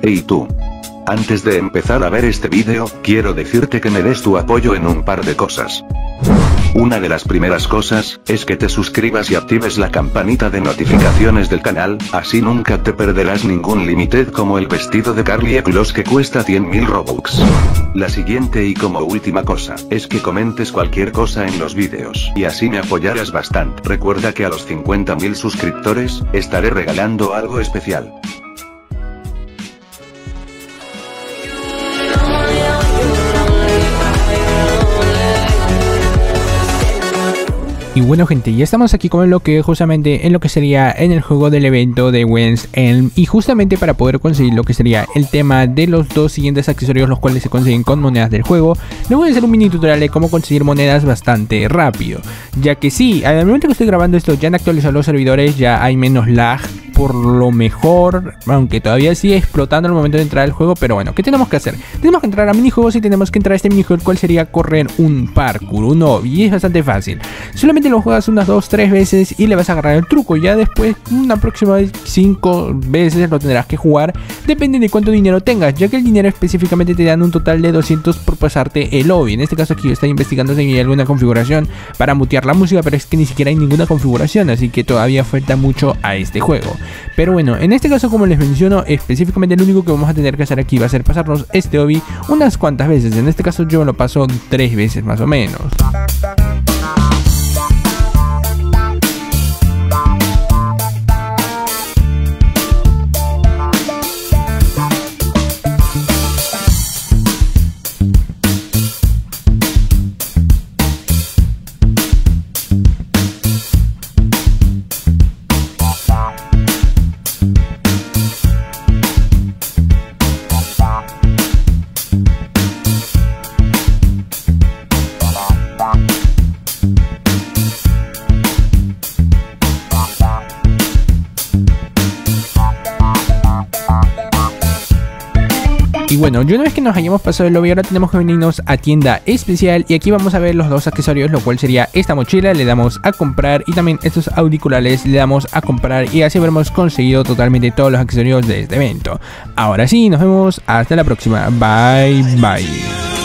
Hey tú. Antes de empezar a ver este vídeo, quiero decirte que me des tu apoyo en un par de cosas. Una de las primeras cosas, es que te suscribas y actives la campanita de notificaciones del canal, así nunca te perderás ningún limited como el vestido de Carly Eclos que cuesta 100.000 Robux. La siguiente y como última cosa, es que comentes cualquier cosa en los vídeos, y así me apoyarás bastante. Recuerda que a los 50.000 suscriptores, estaré regalando algo especial. Y bueno gente, ya estamos aquí con el bloque justamente en lo que sería en el juego del evento de West Elm, y justamente para poder conseguir lo que sería el tema de los dos siguientes accesorios, los cuales se consiguen con monedas del juego, les voy a hacer un mini tutorial de cómo conseguir monedas bastante rápido, ya que sí, al momento que estoy grabando esto ya han actualizado los servidores, ya hay menos lag por lo mejor, aunque todavía sigue explotando al momento de entrar al juego. Pero bueno, ¿qué tenemos que hacer? Tenemos que entrar a minijuegos y tenemos que entrar a este minijuego, el cual sería correr un parkour, un obby, y es bastante fácil. Solamente lo juegas unas 2-3 veces y le vas a agarrar el truco. Ya después, una próxima 5 veces lo tendrás que jugar, depende de cuánto dinero tengas, ya que el dinero específicamente te dan un total de 200 por pasarte el obby. En este caso aquí yo estoy investigando si hay alguna configuración para mutear la música, pero es que ni siquiera hay ninguna configuración, así que todavía falta mucho a este juego. Pero bueno, en este caso como les menciono, específicamente lo único que vamos a tener que hacer aquí va a ser pasarnos este obby unas cuantas veces. En este caso yo lo paso 3 veces más o menos. Y bueno, una vez que nos hayamos pasado el lobby, ahora tenemos que venirnos a tienda especial, y aquí vamos a ver los dos accesorios, lo cual sería esta mochila, le damos a comprar, y también estos auriculares le damos a comprar, y así habremos conseguido totalmente todos los accesorios de este evento. Ahora sí, nos vemos hasta la próxima. Bye bye.